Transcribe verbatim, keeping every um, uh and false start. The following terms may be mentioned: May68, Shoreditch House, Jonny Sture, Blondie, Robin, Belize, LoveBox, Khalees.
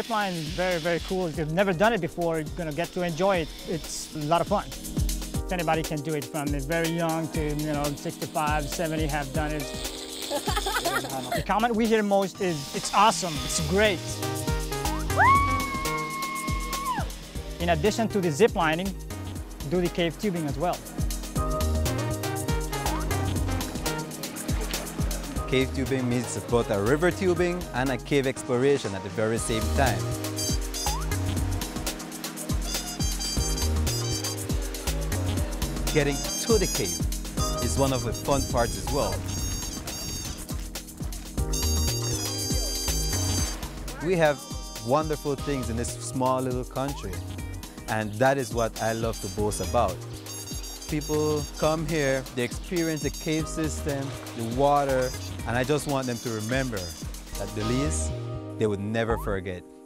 Zip line is very, very cool. If you've never done it before, you're gonna get to enjoy it. It's a lot of fun. Anybody can do it, from very young to, you know, sixty-five, seventy have done it. The comment we hear most is, it's awesome, it's great. In addition to the zip lining, do the cave tubing as well. Cave tubing means both a river tubing and a cave exploration at the very same time. Getting to the cave is one of the fun parts as well. We have wonderful things in this small little country, and that is what I love to boast about. People come here, they experience the cave system, the water, and I just want them to remember that Belize, they would never forget.